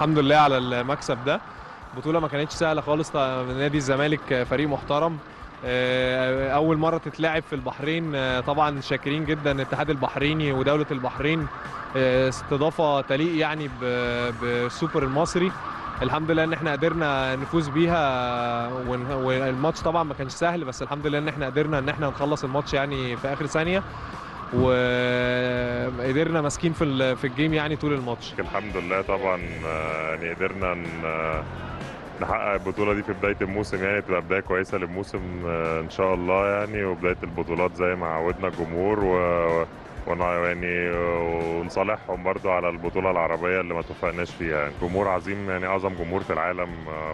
الحمد لله على المكسب ده. بطولة ما كانتش سهلة خالص، نادي الزمالك فريق محترم، أول مرة تتلعب في البحرين. طبعا شاكرين جدا الاتحاد البحريني ودولة البحرين، استضافة تليق يعني بالسوبر المصري. الحمد لله ان احنا قدرنا نفوز بيها، والماتش طبعا ما كانش سهل، بس الحمد لله ان احنا قدرنا ان احنا نخلص الماتش يعني في آخر ثانية، وقدرنا ماسكين في الجيم يعني طول الماتش. الحمد لله طبعا يعني قدرنا نحقق البطوله دي في بدايه الموسم، يعني تبقى بدايه كويسه للموسم ان شاء الله يعني، وبدايه البطولات زي ما عودنا الجمهور يعني ونصالحهم برضو على البطوله العربيه اللي ما توفقناش فيها. يعني جمهور عظيم، يعني اعظم جمهور في العالم،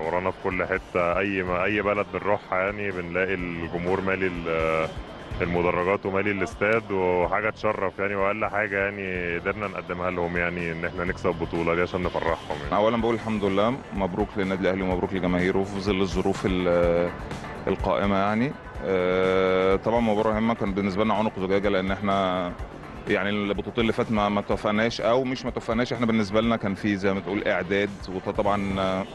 ورانا في كل حته. اي بلد بنروحها يعني بنلاقي الجمهور مالي المدرجات ومالي الاستاد، وحاجه تشرف يعني، واقل حاجه يعني قدرنا نقدمها لهم يعني ان احنا نكسب البطوله دي عشان نفرحهم يعني. اولا بقول الحمد لله، مبروك للنادي الاهلي ومبروك لجماهيره في ظل الظروف القائمه يعني. طبعا مباراه مهمه كان بالنسبه لنا، عنق زجاجه، لان احنا يعني البطولتين اللي فات ما توفقناش، او مش ما توفقناش، احنا بالنسبه لنا كان في زي ما تقول اعداد، وطبعا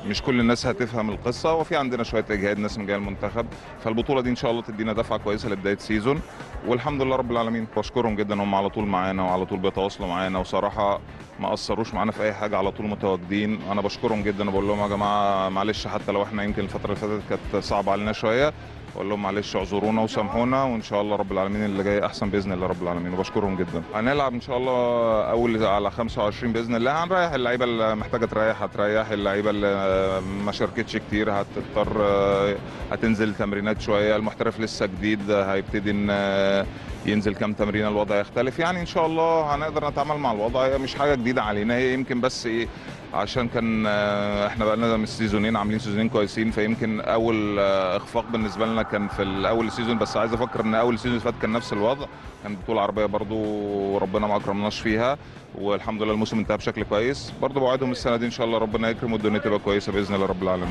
مش كل الناس هتفهم القصه، وفي عندنا شويه اجهاد ناس من جهه المنتخب. فالبطوله دي ان شاء الله تدينا دفعه كويسه لبدايه سيزون، والحمد لله رب العالمين. بشكرهم جدا، هم على طول معانا وعلى طول بيتواصلوا معانا، وصراحه ما قصروش معانا في اي حاجه، على طول متواجدين. انا بشكرهم جدا وبقول لهم يا جماعه معلش، حتى لو احنا يمكن الفتره اللي فاتت كانت صعبه علينا شويه، اقول لهم معلش اعذرونا وسامحونا، وان شاء الله رب العالمين اللي جاي احسن باذن الله رب العالمين، وبشكرهم جدا. هنلعب ان شاء الله اول على 25 باذن الله، هنريح اللعيبه اللي محتاجه تريح، هتريح اللعيبه اللي ما شاركتش كتير، هتضطر هتنزل تمرينات شويه. المحترف لسه جديد، هيبتدي ينزل كام تمرين، الوضع يختلف يعني. ان شاء الله هنقدر نتعامل مع الوضع، مش حاجه جديده علينا هي، يمكن بس ايه، عشان كان احنا بقى لنا سيزونين عاملين سيزونين كويسين، فيمكن اول اخفاق بالنسبه لنا كان في الاول سيزون. بس عايز افكر ان اول سيزون فات كان نفس الوضع، كان بطوله عربيه برضو وربنا ما اكرمناش فيها، والحمد لله الموسم انتهى بشكل كويس. برضو بوعدهم السنه دي ان شاء الله ربنا يكرم والدنيا تبقى كويسه باذن الله رب العالمين.